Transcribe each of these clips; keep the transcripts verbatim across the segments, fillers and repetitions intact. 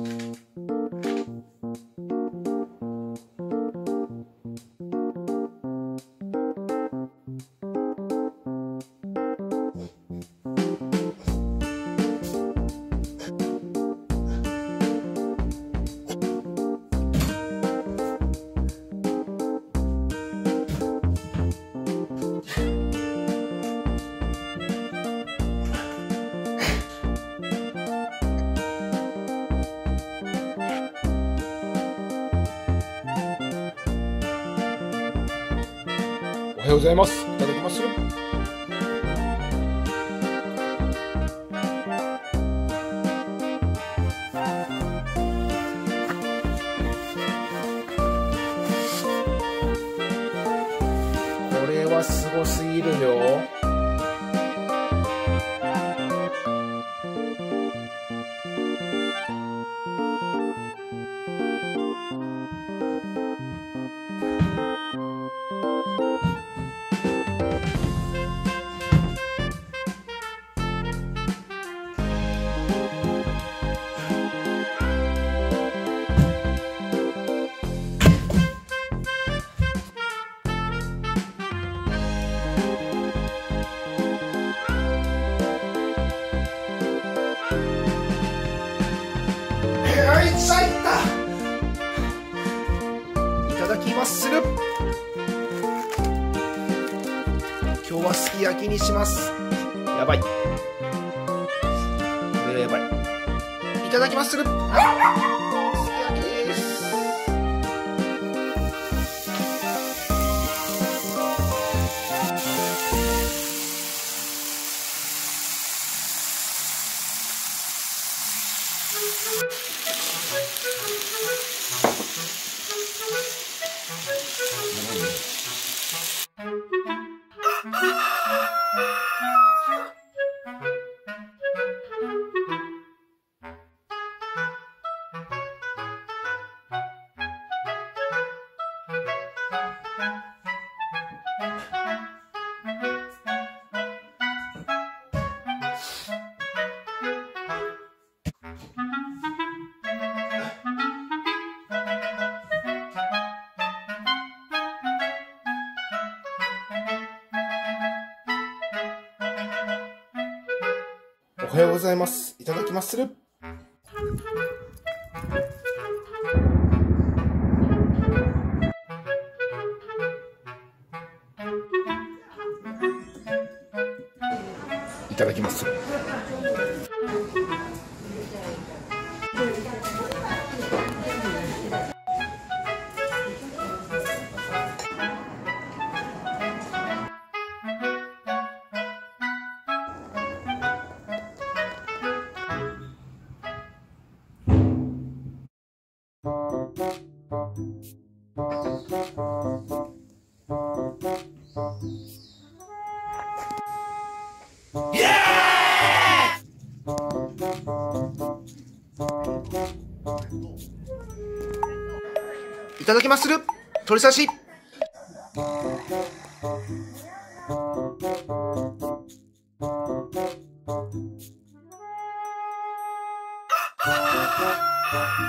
おはようございます。いただきます。これはすごすぎるよ。 いただきます。今日はすき焼きにします。やばい。これやばい。いただきます。すき焼きです。おはようございます。いただきまする。いただきまする。いただきまする。鶏刺し。お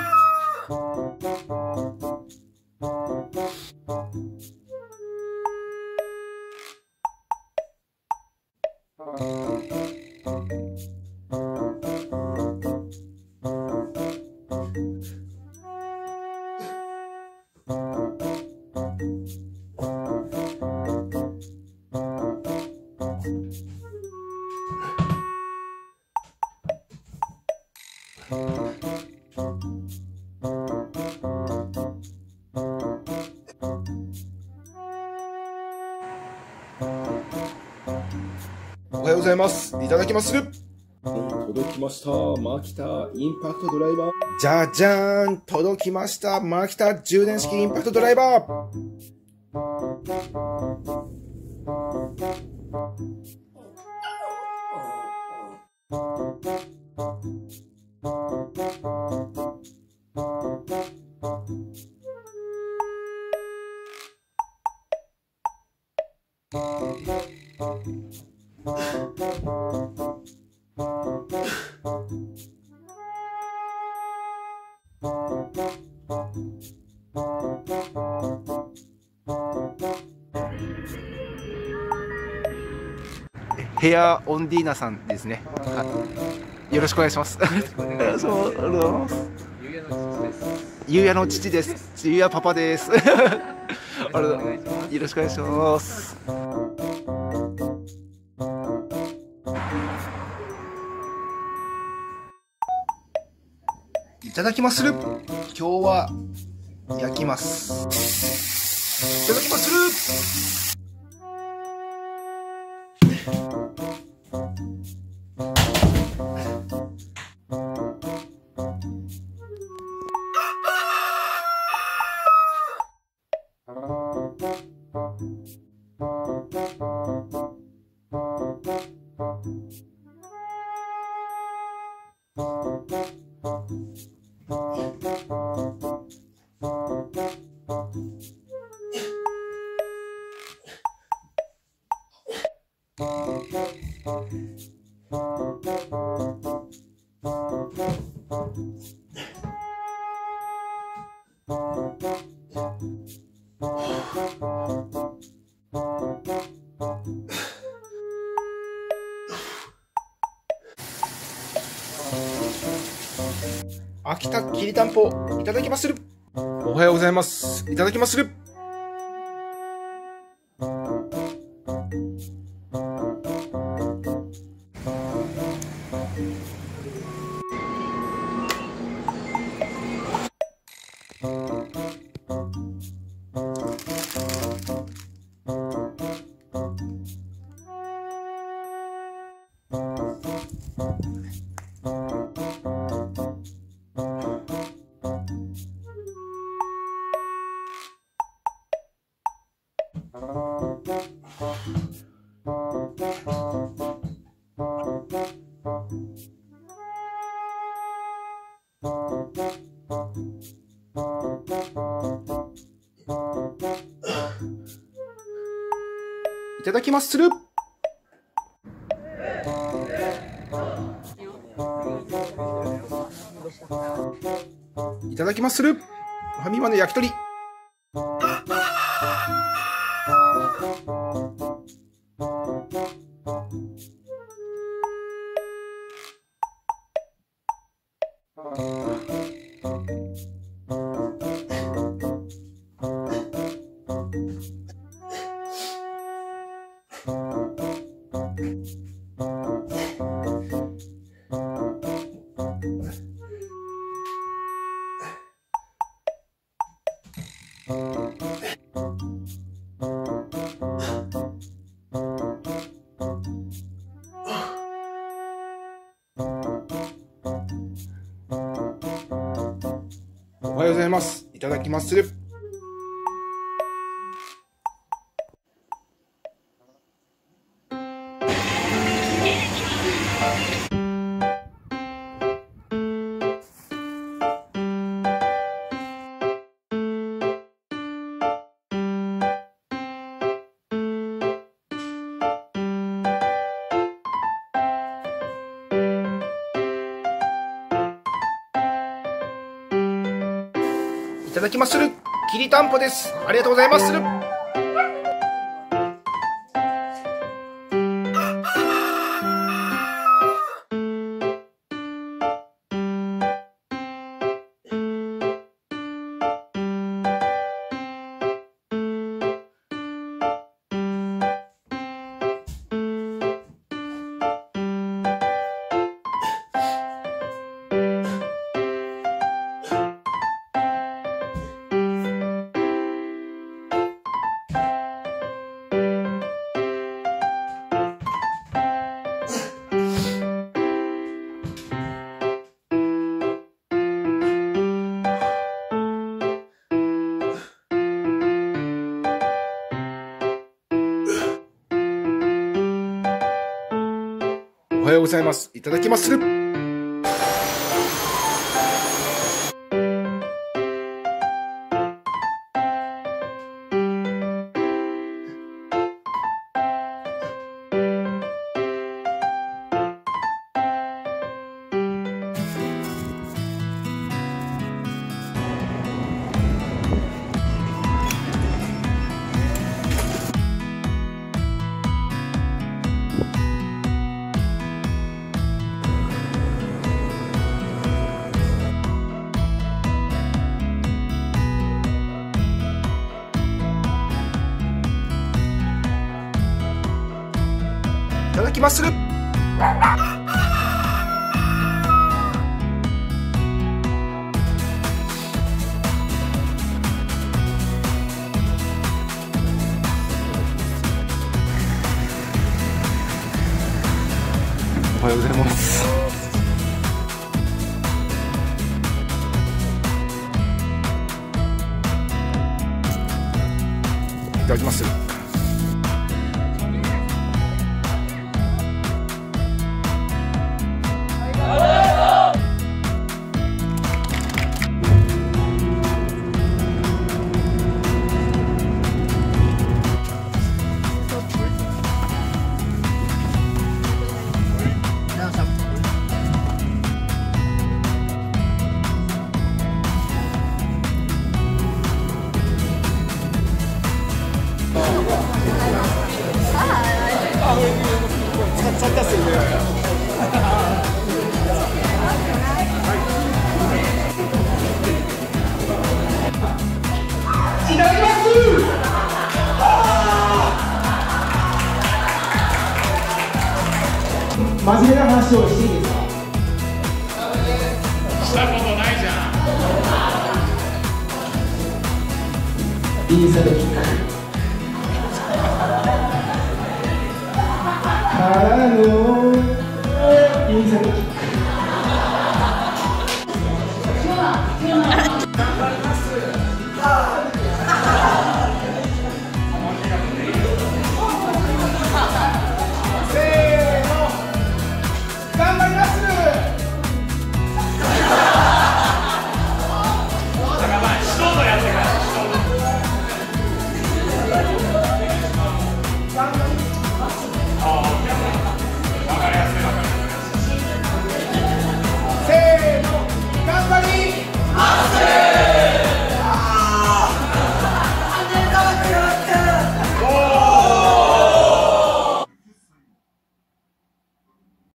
はようございます。いただきまする。届きました。マキタインパクトドライバー。じゃじゃーん。届きました。マキタ充電式インパクトドライバー。ヘアオンディーナさんですね。よろしくお願いします。ゆうやの父です。ゆうやパパです。あれだ、よろしくお願いします。いただきまする。今日は焼きます。いただきまする。秋田きりたんぽいただきまする。おはようございます。いただきまする。いただきまする。いただきまする。ファミマの焼き鳥。おはようございます。いただきまする。いただきまする。きりたんぽです。ありがとうございまする。おはようございます。いただきまする。気はする。おはようございます。いただきます。真面目な話をしていいですか？したことないじゃん。